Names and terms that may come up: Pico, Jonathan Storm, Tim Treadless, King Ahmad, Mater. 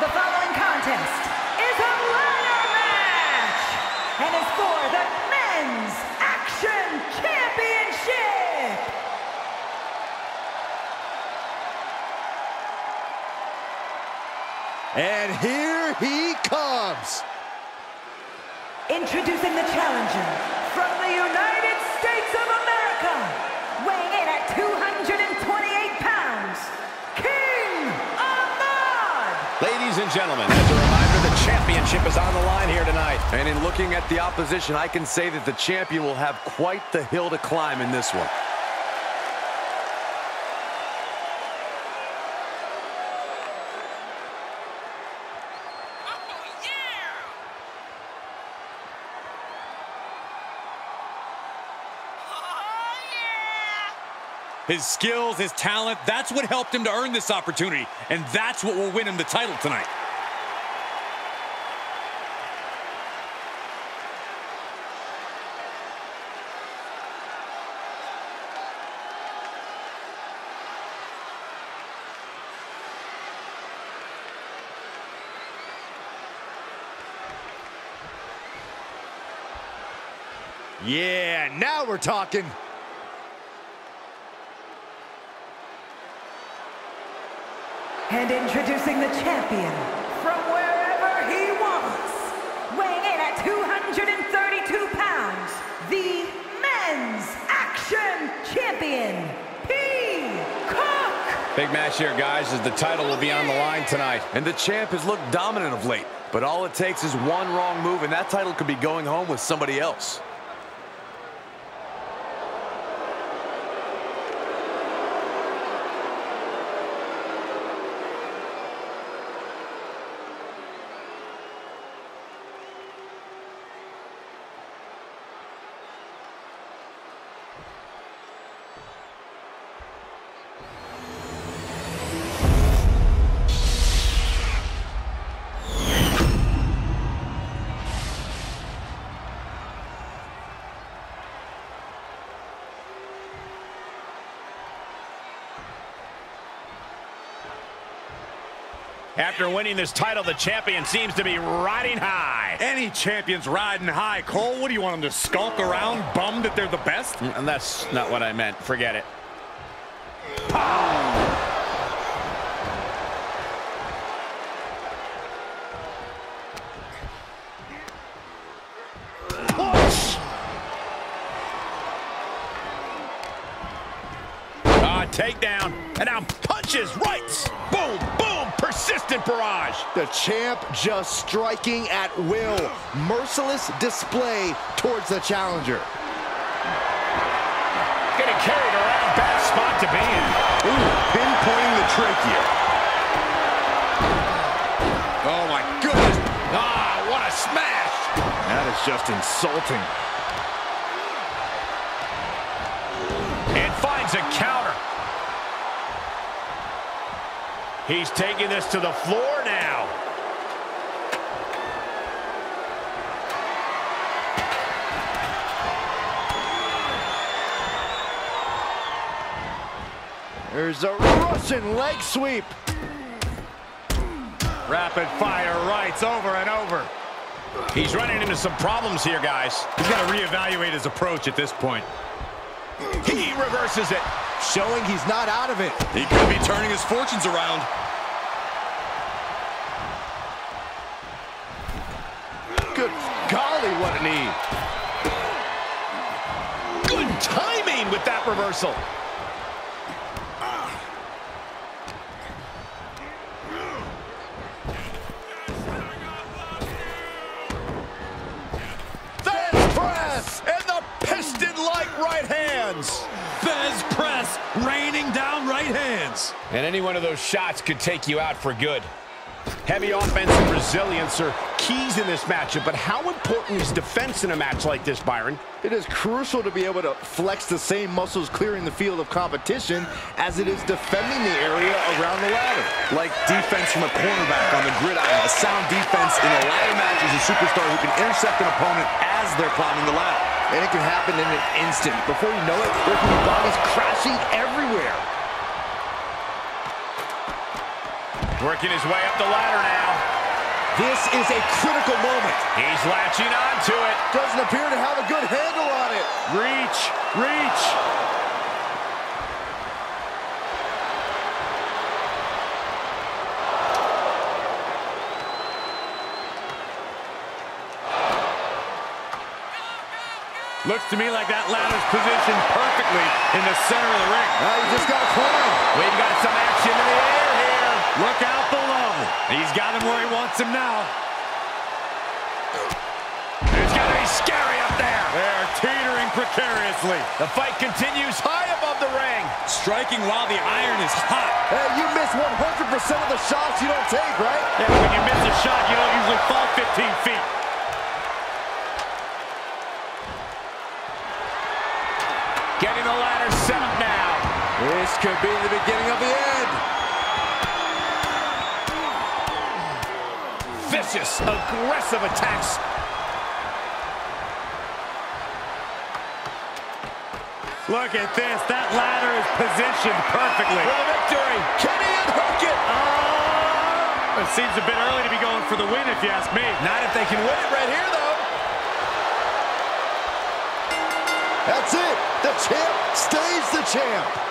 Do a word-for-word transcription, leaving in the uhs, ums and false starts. The following contest is a ladder match and is for the Men's Action Championship. And here he comes. Introducing the challenger from the United States of America, weighing in at two hundred twenty-eight pounds, King Ahmad! Ladies and gentlemen, as a reminder, the championship is on the line here tonight. And in looking at the opposition, I can say that the champion will have quite the hill to climb in this one. His skills, his talent, that's what helped him to earn this opportunity. And that's what will win him the title tonight. Yeah, now we're talking. And introducing the champion from wherever he wants, weighing in at two hundred thirty-two pounds, the Men's Action Champion, Pico. Big match here, guys, as the title will be on the line tonight. And the champ has looked dominant of late, but all it takes is one wrong move, and that title could be going home with somebody else. After winning this title, the champion seems to be riding high. Any champion's riding high. Cole, what do you want them to skulk around, bummed that they're the best? And that's not what I meant. Forget it. Pow! Ah, takedown. And now punches, rights. Boom, boom. Persistent barrage. The champ just striking at will. Merciless display towards the challenger. Getting carried around. Bad spot to be in. Ooh, pinpointing the trachea. Oh, my goodness. Ah, what a smash. That is just insulting. And finds a counter. He's taking this to the floor now. There's a Russian leg sweep. Rapid fire rights over and over. He's running into some problems here, guys. He's got to reevaluate his approach at this point. He reverses it. Showing he's not out of it. He could be turning his fortunes around. Good golly, what a knee. Good timing with that reversal. Fez press and the piston-like right hands. Fez press, raining down right hands. And any one of those shots could take you out for good. Heavy offense and resilience are keys in this matchup, but how important is defense in a match like this, Byron? It is crucial to be able to flex the same muscles clearing the field of competition as it is defending the area around the ladder. Like defense from a cornerback on the gridiron, a sound defense in a ladder match is a superstar who can intercept an opponent as they're climbing the ladder. And it can happen in an instant. Before you know it, there can be bodies crashing everywhere. Working his way up the ladder now. This is a critical moment. He's latching on to it. Doesn't appear to have a good handle on it. Reach, reach. Looks to me like that ladder's positioned perfectly in the center of the ring. Now he's just got a climb. We've got some action in the air here. Look out below. He's got him where he wants him now. It's going to be scary up there. They're teetering precariously. The fight continues high above the ring. Striking while the iron is hot. Hey, you miss one hundred percent of the shots you don't take, right? Yeah, when you miss a shot, you don't usually fall fifteen feet. Getting the ladder set up now. This could be the beginning of the end. Vicious, aggressive attacks. Look at this. That ladder is positioned perfectly. For the victory. Can he unhook it? Oh! It seems a bit early to be going for the win, if you ask me. Not if they can win it right here, though. That's it. The champ stays the champ.